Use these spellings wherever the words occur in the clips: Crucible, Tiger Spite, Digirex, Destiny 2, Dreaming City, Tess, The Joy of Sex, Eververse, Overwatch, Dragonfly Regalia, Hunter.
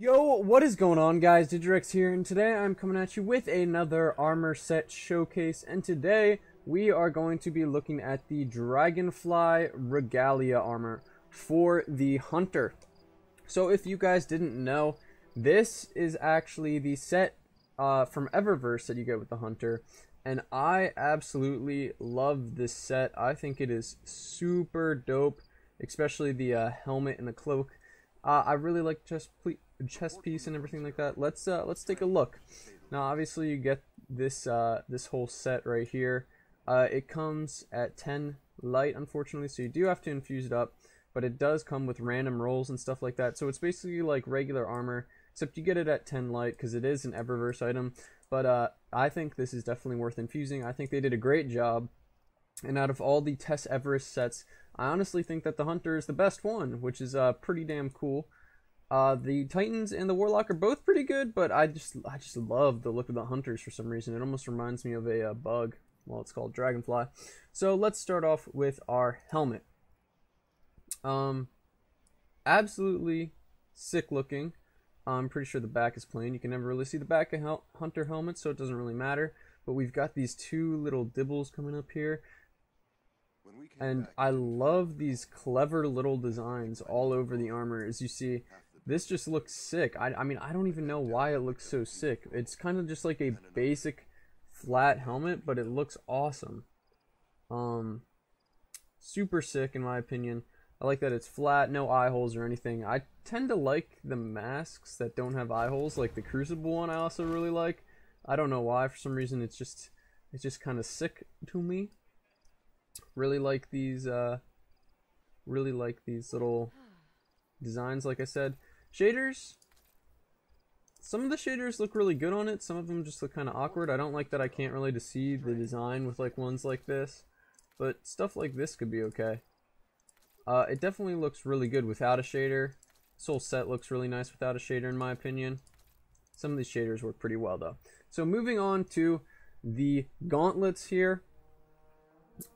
Yo, what is going on, guys? Digirex here, and today I'm coming at you with another armor set showcase, and today we are going to be looking at the Dragonfly Regalia armor for the Hunter. So if you guys didn't know, this is actually the set from Eververse that you get with the Hunter, and I absolutely love this set. I think it is super dope, especially the helmet and the cloak. I really like chest piece and everything like that. Let's take a look. Now, obviously, you get this this whole set right here. It comes at 10 light, unfortunately, so you do have to infuse it up. But it does come with random rolls and stuff like that. So it's basically like regular armor, except you get it at 10 light because it is an Eververse item. But I think this is definitely worth infusing. I think they did a great job. And out of all the Tess Eververse sets, I honestly think that the Hunter is the best one, which is pretty damn cool. The Titans and the Warlock are both pretty good, but I just love the look of the Hunters for some reason. It almost reminds me of a bug. Well, it's called Dragonfly. So let's start off with our helmet. Absolutely sick looking. I'm pretty sure the back is plain. You can never really see the back of Hunter helmets, so it doesn't really matter. But we've got these two little dibbles coming up here. And I love these clever little designs all over the armor. As you see, this just looks sick. I mean, I don't even know why it looks so sick. It's kind of just like a basic flat helmet, but it looks awesome. Super sick in my opinion. I like that it's flat, no eye holes or anything. I tend to like the masks that don't have eye holes, like the Crucible one I also really like. I don't know why, for some reason it's just kind of sick to me. Really like these little designs, like I said. Shaders. Some of the shaders look really good on it. Some of them just look kind of awkward. I don't like that I can't really see the design with like ones like this. But stuff like this could be okay. It definitely looks really good without a shader. This whole set looks really nice without a shader in my opinion. Some of these shaders work pretty well though. So moving on to the gauntlets here.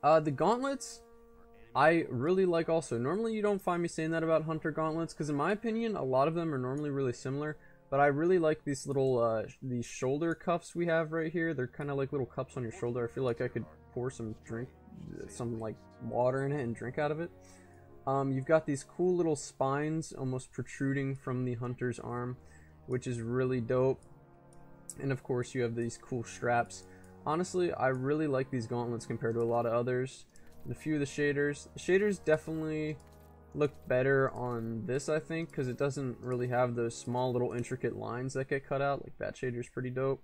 The gauntlets, I really like also. Normally you don't find me saying that about Hunter gauntlets, because in my opinion, a lot of them are normally really similar. But I really like these little, these shoulder cuffs we have right here. They're kind of like little cups on your shoulder. I feel like I could pour some drink, some like water in it and drink out of it. You've got these cool little spines almost protruding from the Hunter's arm, which is really dope. And of course you have these cool straps. Honestly, I really like these gauntlets compared to a lot of others. And a few of the shaders. The shaders definitely look better on this, I think, because it doesn't really have those small little intricate lines that get cut out. Like, that shader's pretty dope.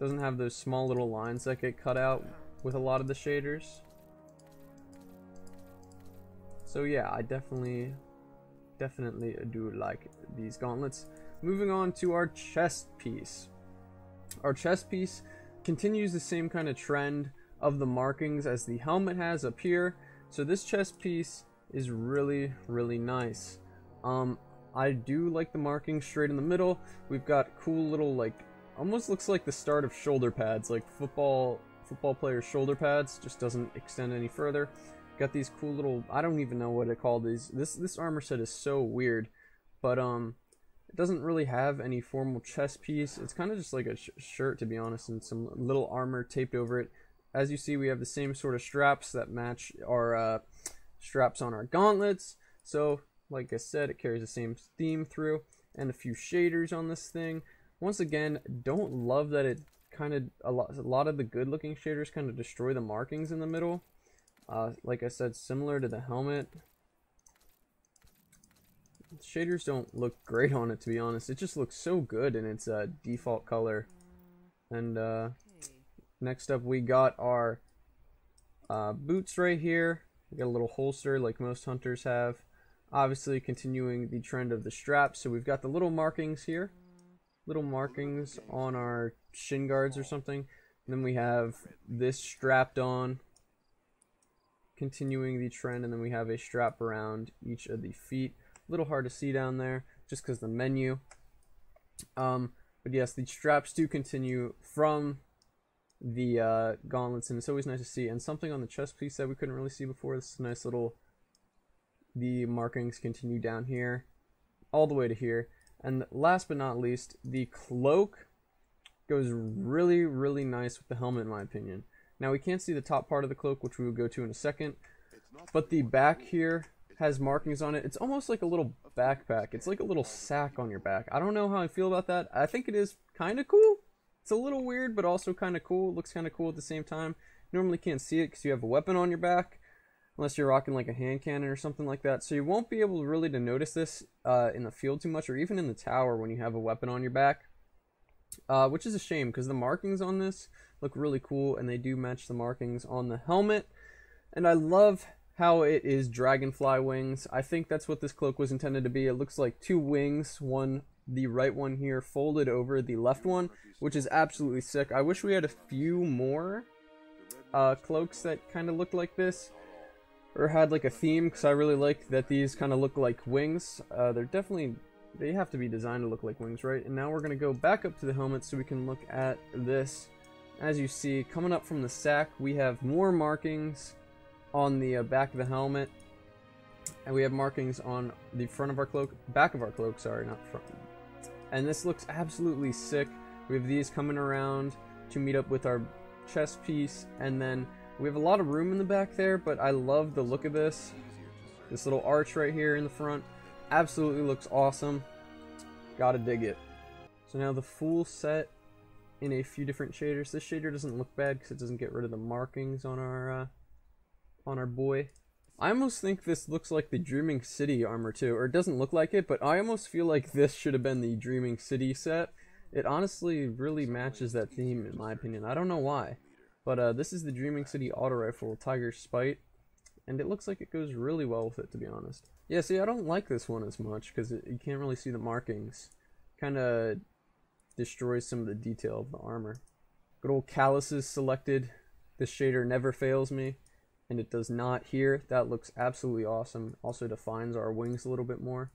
Doesn't have those small little lines that get cut out with a lot of the shaders. So yeah, I definitely do like these gauntlets. Moving on to our chest piece. Our chest piece continues the same kind of trend of the markings as the helmet has up here. So this chest piece is really nice. I do like the marking straight in the middle. We've got cool little, like, almost looks like the start of shoulder pads, like football players' shoulder pads, just doesn't extend any further. Got these cool little, I don't even know what to call these. This armor set is so weird, but it doesn't really have any formal chest piece. It's kind of just like a shirt, to be honest, and some little armor taped over it. As you see, we have the same sort of straps that match our straps on our gauntlets. So, like I said, it carries the same theme through, and a few shaders on this thing. Once again, don't love that it kind of, a lot of the good-looking shaders kind of destroy the markings in the middle. Like I said, similar to the helmet. Shaders don't look great on it, to be honest. It just looks so good in its default color. And next up, we got our boots right here. We got a little holster like most Hunters have. Obviously, continuing the trend of the straps. So we've got the little markings here, little markings on our shin guards or something. And then we have this strapped on, continuing the trend. And then we have a strap around each of the feet. A little hard to see down there just because the menu, but yes, the straps do continue from the gauntlets, and it's always nice to see. And something on the chest piece that we couldn't really see before, this is nice little, the markings continue down here all the way to here. And last but not least, the cloak goes really, really nice with the helmet, in my opinion. Now, we can't see the top part of the cloak, which we will go to in a second, but the back here has markings on it. It's almost like a little backpack. It's like a little sack on your back. I don't know how I feel about that. I think it is kind of cool. It's a little weird, but also kind of cool. It looks kind of cool at the same time. Normally can't see it because you have a weapon on your back, unless you're rocking like a hand cannon or something like that. So you won't be able really to notice this in the field too much, or even in the tower when you have a weapon on your back, which is a shame because the markings on this look really cool, and they do match the markings on the helmet. And I love how it is dragonfly wings. I think that's what this cloak was intended to be. It looks like two wings, one, the right one here, folded over the left one, which is absolutely sick. I wish we had a few more cloaks that kind of looked like this, or had like a theme, because I really like that these kind of look like wings. They have to be designed to look like wings, right? And now we're going to go back up to the helmet so we can look at this. As you see, coming up from the sack, we have more markings on the back of the helmet, and we have markings on the front of our cloak, back of our cloak, sorry, not front. And this looks absolutely sick. We have these coming around to meet up with our chest piece, and then we have a lot of room in the back there, but I love the look of this. This little arch right here in the front absolutely looks awesome. Gotta dig it. So now the full set in a few different shaders. This shader doesn't look bad because it doesn't get rid of the markings on our boy. I almost think this looks like the Dreaming City armor too, or it doesn't look like it, but I almost feel like this should have been the Dreaming City set. It honestly really matches that theme, in my opinion. I don't know why, but this is the Dreaming City auto rifle, Tiger Spite, and it looks like it goes really well with it, to be honest. Yeah, see, I don't like this one as much because you can't really see the markings. Kind of destroys some of the detail of the armor. Good old calluses selected. This shader never fails me, and it does not here. That looks absolutely awesome. Also defines our wings a little bit more.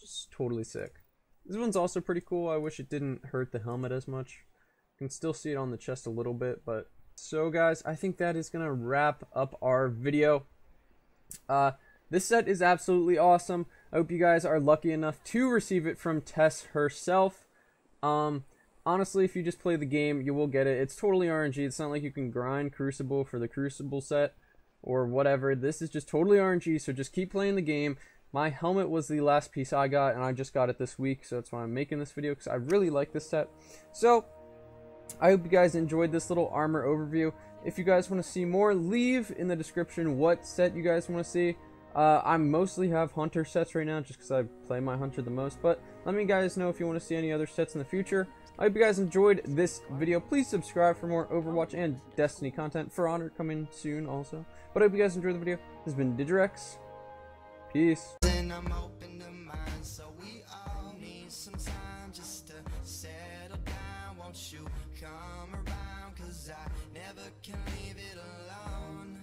Just totally sick. This one's also pretty cool. I wish it didn't hurt the helmet as much. You can still see it on the chest a little bit, but... So guys, I think that is going to wrap up our video. This set is absolutely awesome. I hope you guys are lucky enough to receive it from Tess herself. Honestly, if you just play the game, you will get it. It's totally RNG. It's not like you can grind Crucible for the Crucible set or whatever. This is just totally RNG, so just keep playing the game. My helmet was the last piece I got, and I just got it this week, so that's why I'm making this video, because I really like this set. So, I hope you guys enjoyed this little armor overview. If you guys want to see more, leave in the description what set you guys want to see. I mostly have Hunter sets right now, just because I play my Hunter the most, but let me guys know if you want to see any other sets in the future. I hope you guys enjoyed this video. Please subscribe for more Overwatch and Destiny content. For Honor coming soon also. But I hope you guys enjoyed the video. This has been Digirex. Peace. And I'm open to mind, so we all need some time just to settle down. Won't you come around? 'Cause I never can leave it alone.